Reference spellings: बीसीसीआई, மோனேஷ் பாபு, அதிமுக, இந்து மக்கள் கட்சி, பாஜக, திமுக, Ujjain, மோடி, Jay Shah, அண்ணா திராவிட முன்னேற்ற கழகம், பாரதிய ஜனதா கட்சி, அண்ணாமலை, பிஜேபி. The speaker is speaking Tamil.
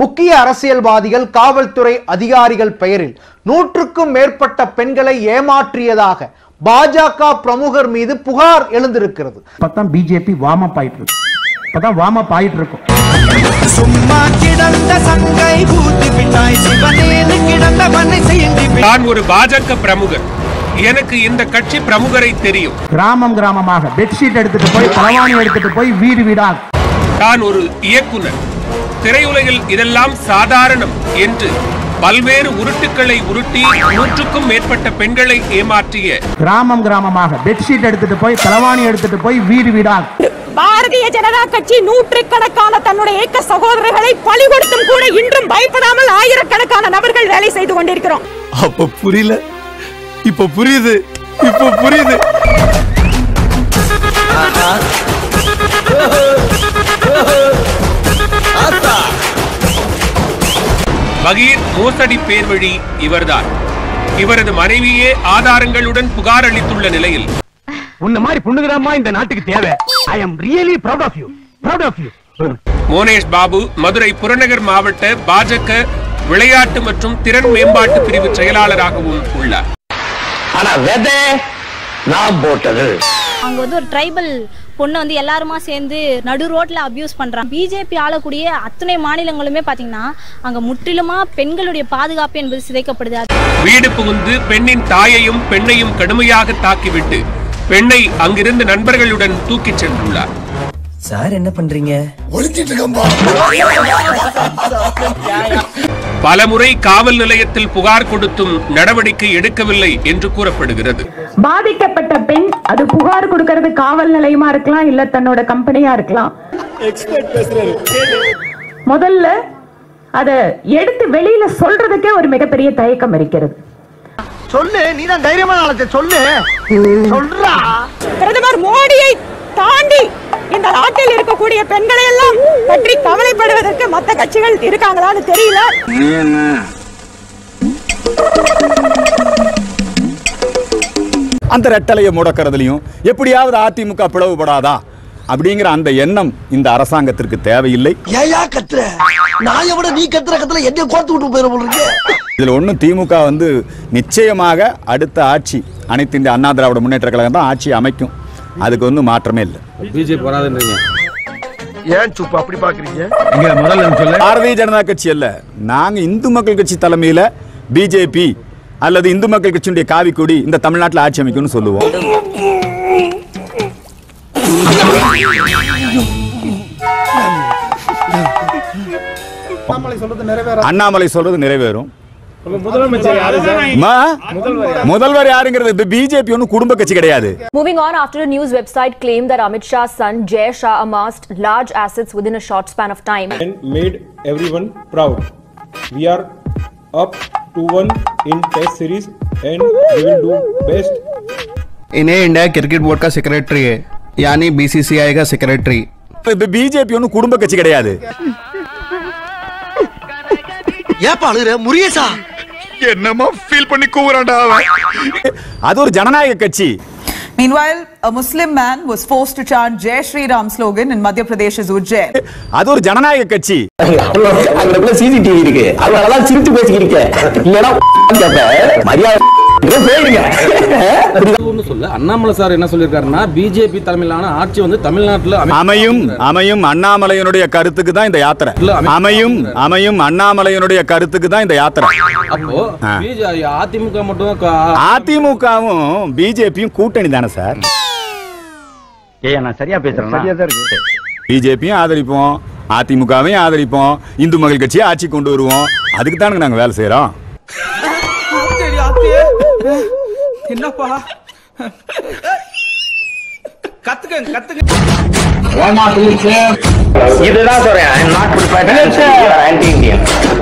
முக்கிய அரசியல்வாதிகள் காவல்துறை அதிகாரிகள் பெயரில் 100க்கும் மேற்பட்ட பெண்களை ஏமாற்றியதாக பாஜக பிரமுகர் மீது புகார் எழுந்திருக்கிறது. இப்பதான் பிஜேபி வார்ம் அப் ஆயிட்டு இருக்கு. இப்பதான் வார்ம் அப் ஆயிட்டு இருக்கும். சும்மா கிடந்த சங்கை கூட்டி விட்டாய் சிவனேனு கிடந்த பண்ணை செய்தி. நான் ஒரு பாஜக பிரமுகர். எனக்கு இந்த கட்சி பிரமுகரை தெரியும். கிராமம் கிராமமாக பெட்ஷீட் எடுத்துட்டு போய் பலவாணி எடுத்துட்டு போய் வீடு வீடாக. நான் ஒரு இயக்குனர். திரையுலகில் இதெல்லாம் சாதாரணம் என்று பல்வேறு உருட்டுக்களை உருட்டி 100க்கும் மேற்பட்ட பெண்களை ஏமாற்றிய கிராமம் கிராமமாக பெட்ஷீட் எடுத்துட்டு போய் தலவாணி எடுத்துட்டு போய் வீடு வீடாக பாரதிய ஜனதா கட்சி நூற்றுக்கணக்கான தன்னுடைய ஏக சகோதரர்களை பழி கொடுத்தும் கூட இன்றும் பயப்படாமல் ஆயிரக்கணக்கான நபர்கள் வேலை செய்து கொண்டிருக்கிறோம். அப்ப புரியல, இப்ப புரியுது, இப்ப புரியுது. பகீர் மோசடி பேர்வழி இவர்தான். இவரது மனைவியே ஆதாரங்களுடன் புகார் அளித்துள்ள நிலையில் இந்த நாட்டுக்கு தேவை. I am really proud of you, proud of you. மோனேஷ் பாபு, Madurai புறநகர் மாவட்ட பாஜக விளையாட்டு மற்றும் திறன் மேம்பாட்டு பிரிவு செயலாளராகவும் உள்ளார். ஆனா வெதை நான் போட்டது. அங்க வந்து ஒரு ட்ரைபல் பொண்ணு வந்து எல்லாருமா சேர்ந்து நடு ரோட்ல அபியூஸ் பண்றாங்க. பிஜேபி ஆளக்கூடிய அத்தனை மாநிலங்களுமே பாத்தீங்கன்னா அங்க முற்றிலுமா பெண்களுடைய பாதுகாப்பு என்பது சிதைக்கப்படுது. வீடு புகுந்து பெண்ணின் தாயையும் பெண்ணையும் கடுமையாக தாக்கிவிட்டு பெண்ணை அங்கிருந்து நண்பர்களுடன் தூக்கி சென்றுள்ளார். சார் என்ன பண்றீங்க? பலமுறை காவல் நிலையத்தில் புகார் கொடுத்தும் நடவடிக்கை எடுக்கவில்லை என்று கூறப்படுகிறது. பாதிக்கப்பட்ட பெண் அது புகார் கொடுக்கிறது காவல் நிலையமா இருக்கலாம், இல்ல தன்னோட கம்பெனியா இருக்கலாம். முதல்ல அத எடுத்து வெளியில சொல்றதுக்கே ஒரு மிகப்பெரிய தயக்கம் இருக்கிறது. சொல்லு, நீதான் தைரியமான ஆளு, சொல்லு. சொல்றா பிரதமர் மோடியை தாண்டி இந்த நாட்டில் இருக்கக்கூடிய பெண்களை எல்லாம் பற்றி கவலைப்படுவதற்கு மற்ற கட்சிகள் இருக்காங்களான்னு தெரியல. அந்த ரெட்டலையை முடக்கிறதுலயும் எப்படியாவது அதிமுக பிளவுபடாதா அப்படிங்கிற அந்த எண்ணம் இந்த அரசாங்கத்திற்கு தேவையில்லை. இதுல ஒண்ணு திமுக வந்து நிச்சயமாக அடுத்த ஆட்சி அனைத்து இந்திய அண்ணா திராவிட முன்னேற்ற கழகம் தான் ஆட்சி அமைக்கும். அதுக்கு வந்து மாற்றமே இல்லை. பிஜேபி வராதுன்றீங்க, ஏன் சுப்பு அப்படி பாக்குறீங்க? இங்க முதல்ல சொல்ல பாரதிய ஜனதா கட்சி அல்ல, நாங்க இந்து மக்கள் கட்சி தலைமையில பிஜேபி அல்லது இந்து மக்கள் கட்சியுடைய காவி கொடி இந்த தமிழ்நாட்டில் ஆட்சி அமைக்கும்னு சொல்லுவோம். அண்ணாமலை சொல்றது நிறைவேறும். முதல்வர் யாருங்கிறது பிஜேபி ஒன்னு குடும்ப கட்சி கிடையாது. Moving on, after a news website claimed that Amit Shah's son Jay Shah amassed large assets within a short span of time and made everyone proud. We are up 2-1 in test series and we will do best. इन्हें इंडिया क्रिकेट बोर्ड का सेक्रेटरी है, यानी बीसीसीआई का सेक्रेटरी. பிஜேபி ஒன்னு குடும்ப கட்சி கிடையாது. ஏன் பாளுற முரியேசா என்னமா ஃபீல் பண்ணி கூவுறான்டா அவன். அது ஒரு ஜனநாயக கட்சி. Meanwhile, a Muslim man was forced to chant Jai Shri Ram slogan in Madhya Pradesh's Ujjain. அது ஒரு ஜனநாயக கட்சி. அங்கக்குள்ள சிசிடிவி இருக்கு. அதனால தான் சிரிச்சு பேசிக்கிட்டீங்க. இல்லனா கேப்ப மரியாதை பேயிடுங்க. ஒன்னு சொல்ல அண்ணாமலை சார் என்ன சொல்லிருக்காருன்னா பிஜேபி தலைமையிலான ஆட்சி வந்து தமிழ்நாட்டுல அமையும். அண்ணாமலையினுடைய கருத்துக்கு தான் இந்த யாத்திரை. அமையும் அண்ணாமலையினுடைய கருத்துக்கு தான் இந்த யாத்திரை. அப்போ அதிமுக மட்டும் அதிமுகவும் பிஜேபியும் கூட்டணி தானே சார்? ஏய் நான் சரியா பேசுறேன். சரியா தான் இருக்கு. பிஜேபியும் ஆதரிப்போம், அதிமுகவையும் ஆதரிப்போம், இந்து மக்கள் கட்சியை ஆட்சி கொண்டு வருவோம். அதுக்கு தானுங்க நாங்க வேலை செய்யறோம். என்னப்பா கத்துக்கங்க கத்துக்கங்க. இதுதான் சொல்றேன்.